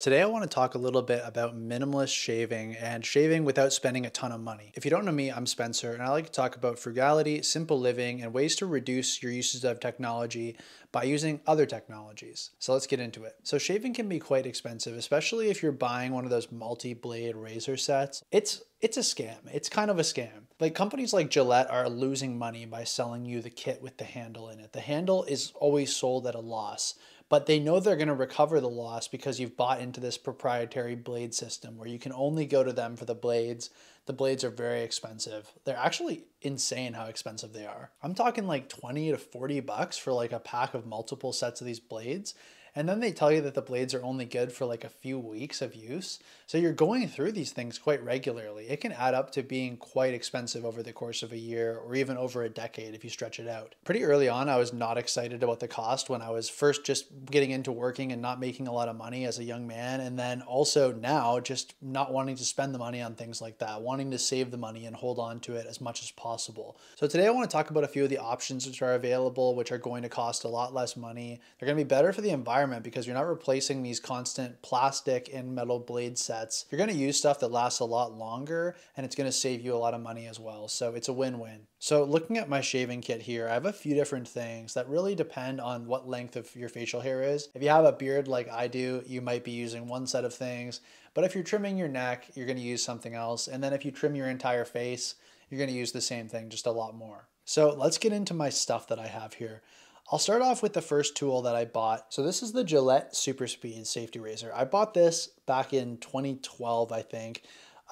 Today I want to talk a little bit about minimalist shaving and shaving without spending a ton of money. If you don't know me, I'm Spencer, and I like to talk about frugality, simple living, and ways to reduce your uses of technology by using other technologies. So let's get into it. So shaving can be quite expensive, especially if you're buying one of those multi-blade razor sets. It's a scam. It's kind of a scam. Like, companies like Gillette are losing money by selling you the kit with the handle in it. The handle is always sold at a loss, but they know they're going to recover the loss because you've bought into this proprietary blade system where you can only go to them for the blades. The blades are very expensive. They're actually insane how expensive they are. I'm talking like 20 to 40 bucks for like a pack of multiple sets of these blades. And then they tell you that the blades are only good for like a few weeks of use. So you're going through these things quite regularly. It can add up to being quite expensive over the course of a year or even over a decade if you stretch it out. Pretty early on, I was not excited about the cost when I was first just getting into working and not making a lot of money as a young man. And then also now just not wanting to spend the money on things like that, wanting to save the money and hold on to it as much as possible. So today I want to talk about a few of the options which are available, which are going to cost a lot less money. They're going to be better for the environment, because you're not replacing these constant plastic and metal blade sets. You're going to use stuff that lasts a lot longer, and it's going to save you a lot of money as well. So it's a win-win. So looking at my shaving kit here, I have a few different things that really depend on what length of your facial hair is. If you have a beard like I do, you might be using one set of things, but if you're trimming your neck, you're going to use something else. And then if you trim your entire face, you're going to use the same thing, just a lot more. So let's get into my stuff that I have here. I'll start off with the first tool that I bought. So this is the Gillette Super Speed Safety Razor. I bought this back in 2012, I think.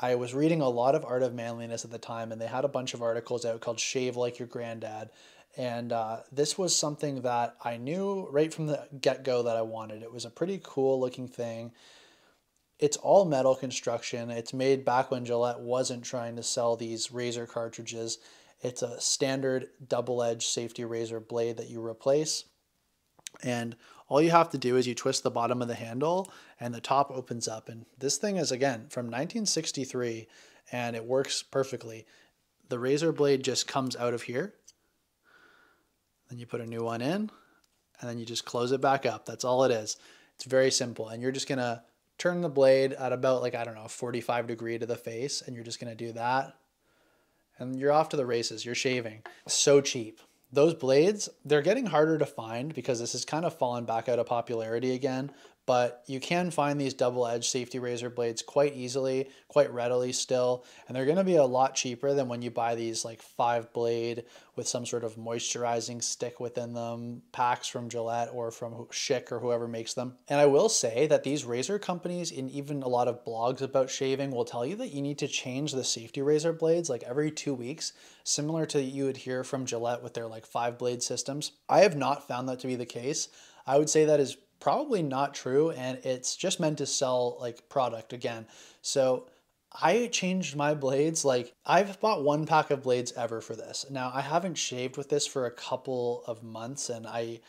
I was reading a lot of Art of Manliness at the time, and they had a bunch of articles out called Shave Like Your Granddad. And this was something that I knew right from the get-go that I wanted. It was a pretty cool looking thing. It's all metal construction. It's made back when Gillette wasn't trying to sell these razor cartridges. It's a standard double-edged safety razor blade that you replace. And all you have to do is you twist the bottom of the handle and the top opens up. And this thing is, again, from 1963, and it works perfectly. The razor blade just comes out of here. Then you put a new one in, and then you just close it back up. That's all it is. It's very simple. And you're just going to turn the blade at about, like, I don't know, 45 degree to the face, and you're just going to do that. And you're off to the races, you're shaving. So cheap. Those blades, they're getting harder to find because this has kind of fallen back out of popularity again, but you can find these double-edged safety razor blades quite easily, quite readily still, and they're gonna be a lot cheaper than when you buy these like 5-blade with some sort of moisturizing stick within them, packs from Gillette or from Schick or whoever makes them. And I will say that these razor companies and even a lot of blogs about shaving will tell you that you need to change the safety razor blades like every 2 weeks, similar to you would hear from Gillette with their like 5-blade systems. I have not found that to be the case. I would say that is probably not true, and it's just meant to sell like product again. So I changed my blades. Like, I've bought one pack of blades ever for this. Now, I haven't shaved with this for a couple of months, and I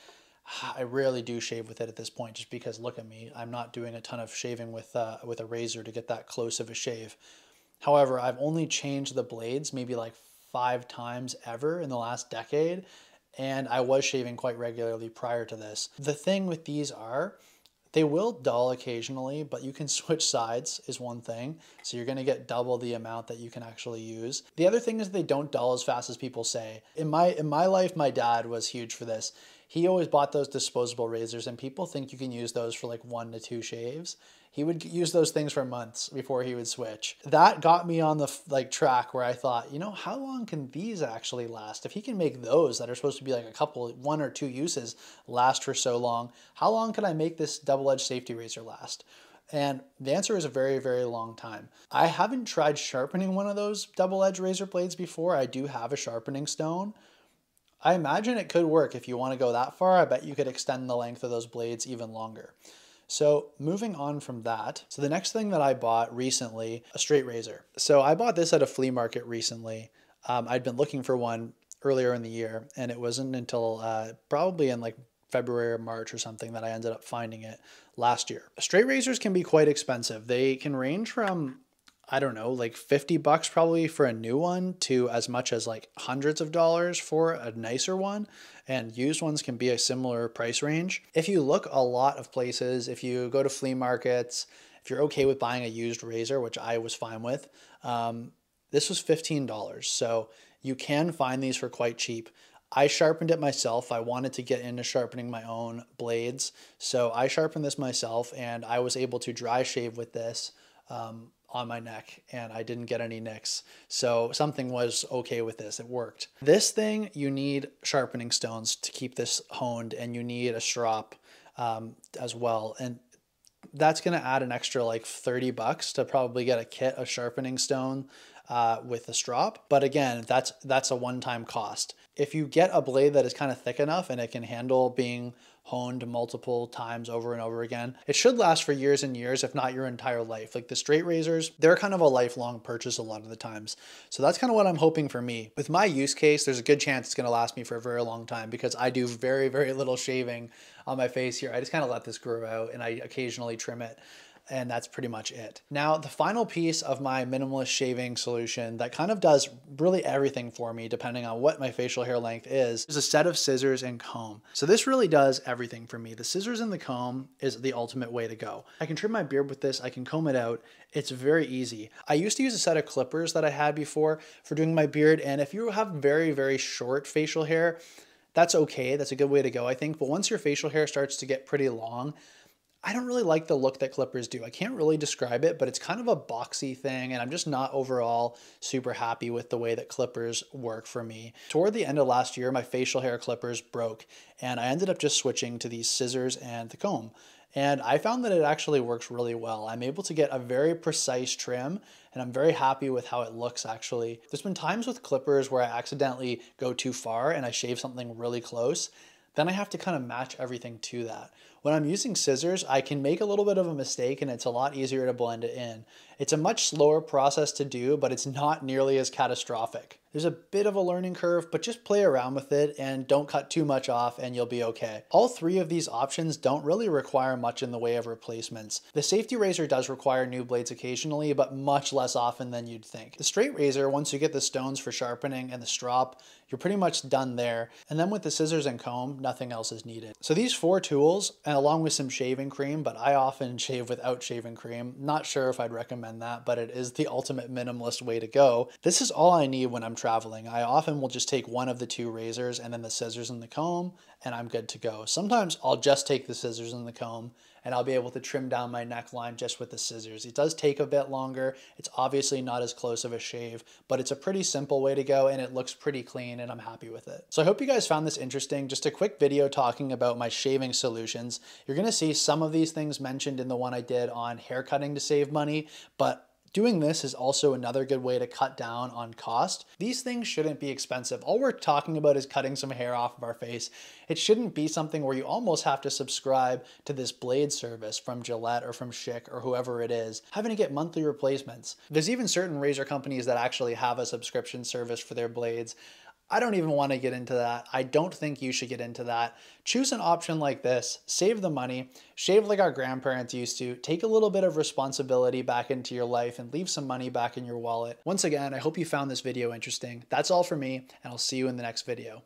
rarely do shave with it at this point, just because, look at me, I'm not doing a ton of shaving with a razor to get that close of a shave. However, I've only changed the blades maybe like 5 times ever in the last decade, and I was shaving quite regularly prior to this. The thing with these are, they will dull occasionally, but you can switch sides is one thing. So you're gonna get double the amount that you can actually use. The other thing is they don't dull as fast as people say. In my life, my dad was huge for this. He always bought those disposable razors, and people think you can use those for like 1 to 2 shaves. He would use those things for months before he would switch. That got me on the like track where I thought, you know, how long can these actually last? If he can make those that are supposed to be like a couple, 1 or 2 uses last for so long, how long can I make this double-edged safety razor last? And the answer is a very, very long time. I haven't tried sharpening one of those double-edged razor blades before. I do have a sharpening stone. I imagine it could work if you want to go that far. I bet you could extend the length of those blades even longer. So moving on from that. So the next thing that I bought recently, a straight razor. So I bought this at a flea market recently. I'd been looking for one earlier in the year, and it wasn't until probably in like February or March or something that I ended up finding it last year. Straight razors can be quite expensive. They can range from I don't know, like $50 probably for a new one to as much as like hundreds of dollars for a nicer one, and used ones can be a similar price range. If you look a lot of places, if you go to flea markets, if you're okay with buying a used razor, which I was fine with, this was $15. So you can find these for quite cheap. I sharpened it myself. I wanted to get into sharpening my own blades. So I sharpened this myself, and I was able to dry shave with this on my neck, and I didn't get any nicks. So something was okay with this, it worked. This thing, you need sharpening stones to keep this honed, and you need a strop as well. And that's gonna add an extra like $30 to probably get a kit of sharpening stone with a strop. But again, that's a one-time cost. If you get a blade that is kind of thick enough and it can handle being honed multiple times over and over again, it should last for years and years, if not your entire life. Like the straight razors, they're kind of a lifelong purchase a lot of the times. So that's kind of what I'm hoping for me. With my use case, there's a good chance it's gonna last me for a very long time because I do very, very little shaving on my face here. I just kind of let this grow out and I occasionally trim it. And that's pretty much it. Now, the final piece of my minimalist shaving solution that kind of does really everything for me, depending on what my facial hair length is a set of scissors and comb. So this really does everything for me. The scissors and the comb is the ultimate way to go. I can trim my beard with this, I can comb it out. It's very easy. I used to use a set of clippers that I had before for doing my beard. And if you have very, very short facial hair, that's okay. That's a good way to go, I think. But once your facial hair starts to get pretty long, I don't really like the look that clippers do. I can't really describe it, but it's kind of a boxy thing, and I'm just not overall super happy with the way that clippers work for me. Toward the end of last year, my facial hair clippers broke, and I ended up just switching to these scissors and the comb. And I found that it actually works really well. I'm able to get a very precise trim, and I'm very happy with how it looks actually. There's been times with clippers where I accidentally go too far and I shave something really close. Then I have to kind of match everything to that. When I'm using scissors, I can make a little bit of a mistake and it's a lot easier to blend it in. It's a much slower process to do, but it's not nearly as catastrophic. There's a bit of a learning curve, but just play around with it and don't cut too much off and you'll be okay. All three of these options don't really require much in the way of replacements. The safety razor does require new blades occasionally, but much less often than you'd think. The straight razor, once you get the stones for sharpening and the strop, you're pretty much done there. And then with the scissors and comb, nothing else is needed. So these four tools, and along with some shaving cream, but I often shave without shaving cream. Not sure if I'd recommend that, but it is the ultimate minimalist way to go. This is all I need when I'm traveling. I often will just take one of the two razors and then the scissors and the comb, and I'm good to go. Sometimes I'll just take the scissors and the comb, and I'll be able to trim down my neckline just with the scissors. It does take a bit longer. It's obviously not as close of a shave, but it's a pretty simple way to go and it looks pretty clean and I'm happy with it. So I hope you guys found this interesting. Just a quick video talking about my shaving solutions. You're gonna see some of these things mentioned in the one I did on haircutting to save money, but doing this is also another good way to cut down on cost. These things shouldn't be expensive. All we're talking about is cutting some hair off of our face. It shouldn't be something where you almost have to subscribe to this blade service from Gillette or from Schick or whoever it is, having to get monthly replacements. There's even certain razor companies that actually have a subscription service for their blades. I don't even want to get into that. I don't think you should get into that. Choose an option like this, save the money, shave like our grandparents used to, take a little bit of responsibility back into your life and leave some money back in your wallet. Once again, I hope you found this video interesting. That's all for me, and I'll see you in the next video.